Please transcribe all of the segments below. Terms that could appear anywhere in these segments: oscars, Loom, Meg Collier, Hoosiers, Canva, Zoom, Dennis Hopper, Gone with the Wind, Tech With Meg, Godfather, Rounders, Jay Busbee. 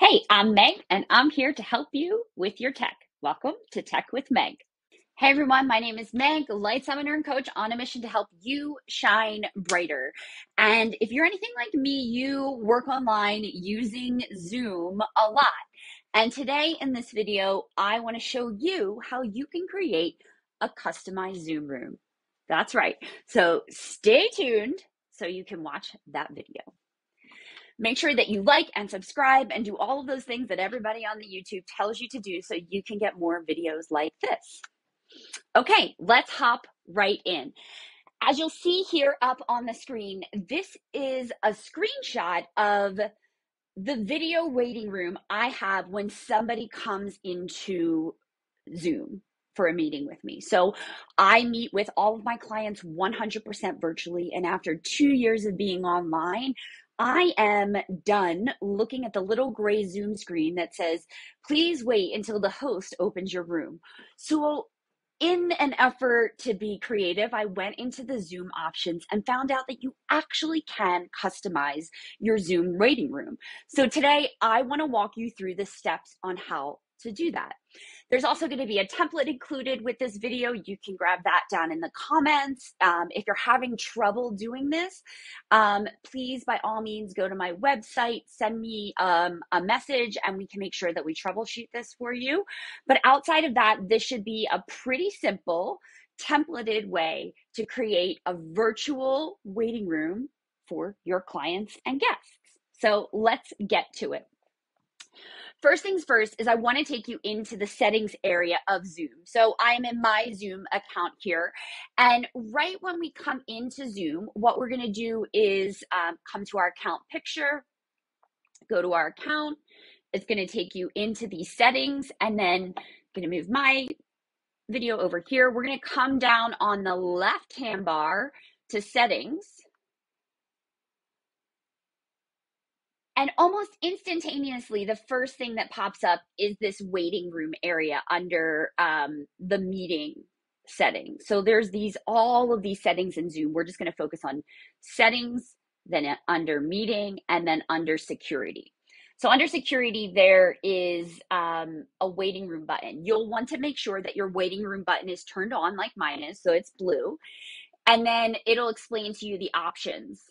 Hey, I'm Meg, and I'm here to help you with your tech. Welcome to Tech with Meg. Hey everyone, my name is Meg, lights entrepreneur coach on a mission to help you shine brighter. And if you're anything like me, you work online using Zoom a lot. And today in this video, I want to show you how you can create a customized Zoom room. That's right. So stay tuned so you can watch that video. Make sure that you like and subscribe and do all of those things that everybody on the YouTube tells you to do so you can get more videos like this. Okay, let's hop right in. As you'll see here up on the screen, this is a screenshot of the video waiting room I have when somebody comes into Zoom for a meeting with me. So I meet with all of my clients 100% virtually, and after 2 years of being online, I am done looking at the little gray Zoom screen that says, please wait until the host opens your room. So in an effort to be creative, I went into the Zoom options and found out that you actually can customize your Zoom waiting room. So today I want to walk you through the steps on how to do that. There's also going to be a template included with this video. You can grab that down in the comments. If you're having trouble doing this, please by all means go to my website, send me a message, and we can make sure that we troubleshoot this for you. But outside of that, this should be a pretty simple templated way to create a virtual waiting room for your clients and guests. So let's get to it. First things first is I want to take you into the settings area of Zoom. So I am in my Zoom account here. And right when we come into Zoom, what we're going to do is come to our account picture, go to our account. It's going to take you into these settings, and then I'm going to move my video over here. We're going to come down on the left-hand bar to settings. And almost instantaneously, the first thing that pops up is this waiting room area under the meeting settings. So there's all of these settings in Zoom. We're just going to focus on settings, then under meeting, and then under security. So under security, there is a waiting room button. You'll want to make sure that your waiting room button is turned on like mine is, so it's blue. And then it'll explain to you the options.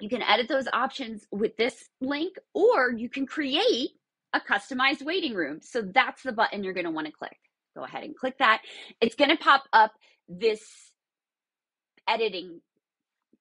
You can edit those options with this link, or you can create a customized waiting room. So that's the button you're going to want to click. Go ahead and click that. It's going to pop up this editing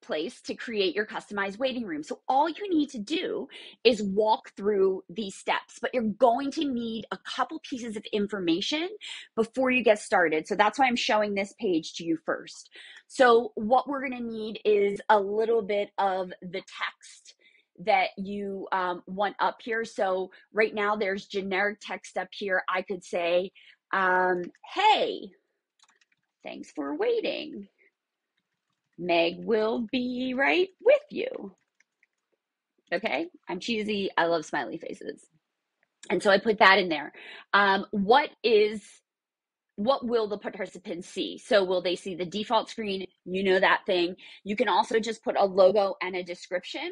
place to create your customized waiting room. So all you need to do is walk through these steps, but you're going to need a couple pieces of information before you get started. So that's why I'm showing this page to you first. So what we're going to need is a little bit of the text that you want up here. So right now there's generic text up here. I could say, hey, thanks for waiting. Meg will be right with you. Okay, I'm cheesy. I love smiley faces. And so I put that in there. What will the participants see? So will they see the default screen? You know, that thing. You can also just put a logo and a description,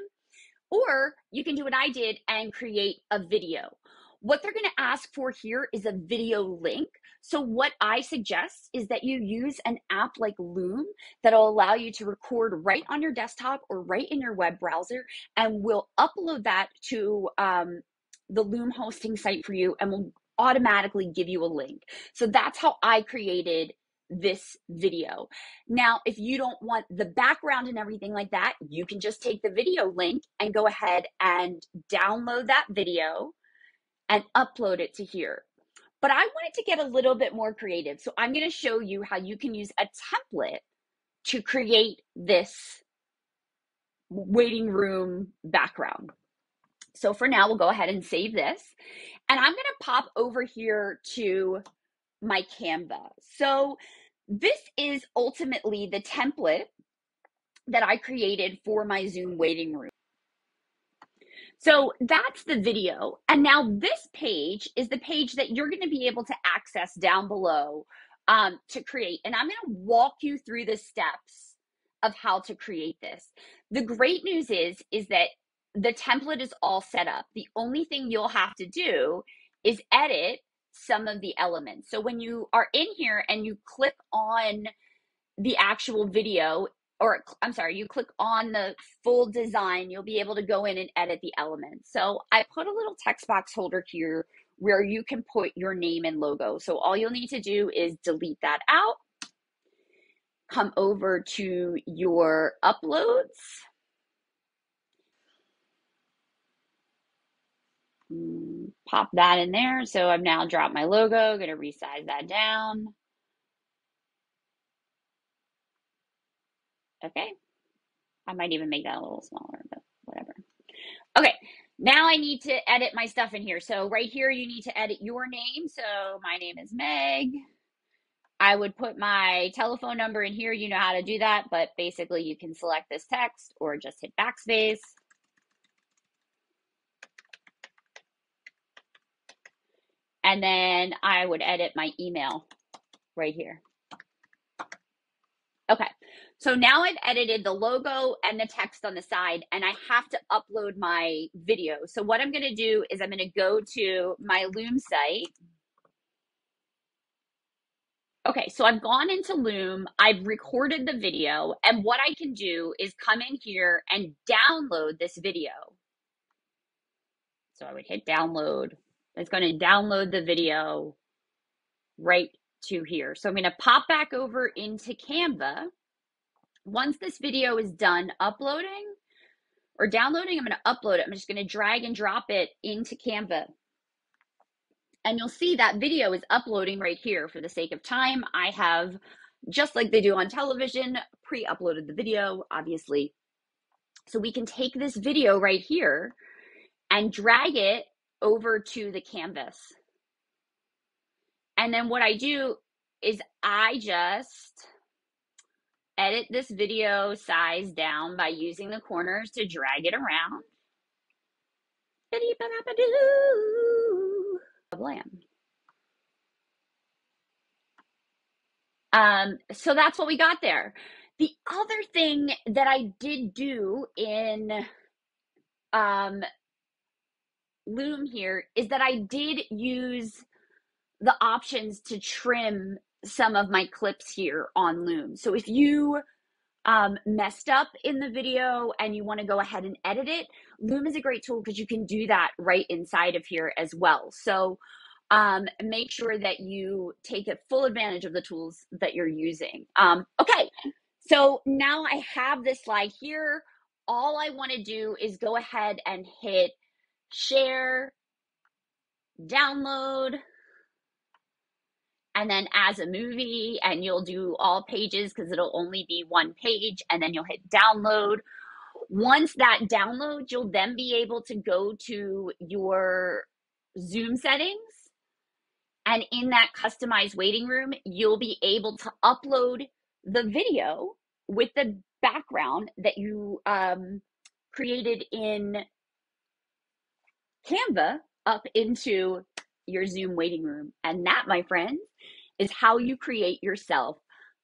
or you can do what I did and create a video. What they're going to ask for here is a video link. So what I suggest is that you use an app like Loom that'll allow you to record right on your desktop or right in your web browser, and we'll upload that to the Loom hosting site for you, and we'll automatically give you a link. So that's how I created this video. Now, if you don't want the background and everything like that, you can just take the video link and go ahead and download that video and upload it to here. But I wanted to get a little bit more creative. So I'm going to show you how you can use a template to create this waiting room background. So for now, we'll go ahead and save this. And I'm going to pop over here to my Canva. So this is ultimately the template that I created for my Zoom waiting room. So that's the video. And now this page is the page that you're going to be able to access down below to create. And I'm going to walk you through the steps of how to create this. The great news is that the template is all set up. The only thing you'll have to do is edit some of the elements. So when you are in here and you click on the actual video, or I'm sorry, you click on the full design, you'll be able to go in and edit the elements. So I put a little text box holder here where you can put your name and logo. So all you'll need to do is delete that out, come over to your uploads. Pop that in there. So I've now dropped my logo, gonna resize that down. Okay, I might even make that a little smaller, but whatever. Okay, now I need to edit my stuff in here. So right here, you need to edit your name. So my name is Meg. I would put my telephone number in here. You know how to do that, but basically you can select this text or just hit backspace. And then I would edit my email right here. Okay, so now I've edited the logo and the text on the side, and I have to upload my video. So what I'm gonna do is I'm gonna go to my Loom site. Okay, so I've gone into Loom, I've recorded the video, and what I can do is come in here and download this video. So I would hit download. It's gonna download the video right to here. So I'm going to pop back over into Canva. Once this video is done uploading or downloading, I'm going to upload it. I'm just going to drag and drop it into Canva. And you'll see that video is uploading right here. For the sake of time, I have, just like they do on television, pre-uploaded the video, obviously. So we can take this video right here and drag it over to the canvas. And then what I do is I just edit this video size down by using the corners to drag it around. So that's what we got there. The other thing that I did do in Loom here is that I did use the options to trim some of my clips here on Loom. So if you messed up in the video and you want to go ahead and edit it, Loom is a great tool because you can do that right inside of here as well. So make sure that you take full advantage of the tools that you're using. Okay, so now I have this slide here. All I want to do is go ahead and hit share, download, and then as a movie, and you'll do all pages because it'll only be one page, and then you'll hit download. Once that downloads, you'll then be able to go to your Zoom settings, and in that customized waiting room, you'll be able to upload the video with the background that you created in Canva up into your Zoom waiting room. And that, my friends, is how you create yourself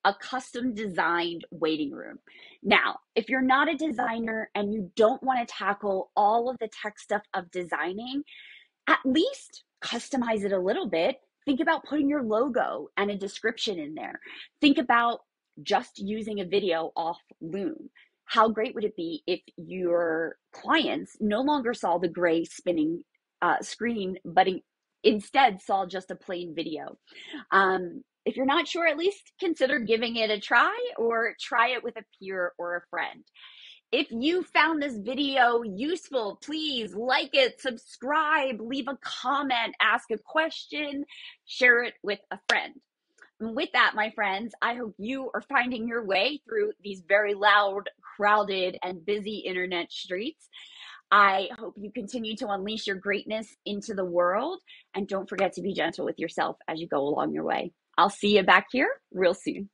a custom designed waiting room. Now, if you're not a designer and you don't want to tackle all of the tech stuff of designing, at least customize it a little bit. Think about putting your logo and a description in there. Think about just using a video off Loom. How great would it be if your clients no longer saw the gray spinning screen, but instead saw just a plain video. If you're not sure, at least consider giving it a try, or try it with a peer or a friend. If you found this video useful, please like it, subscribe, leave a comment, ask a question, share it with a friend. And with that, my friends, I hope you are finding your way through these very loud, crowded, and busy internet streets. I hope you continue to unleash your greatness into the world, and don't forget to be gentle with yourself as you go along your way. I'll see you back here real soon.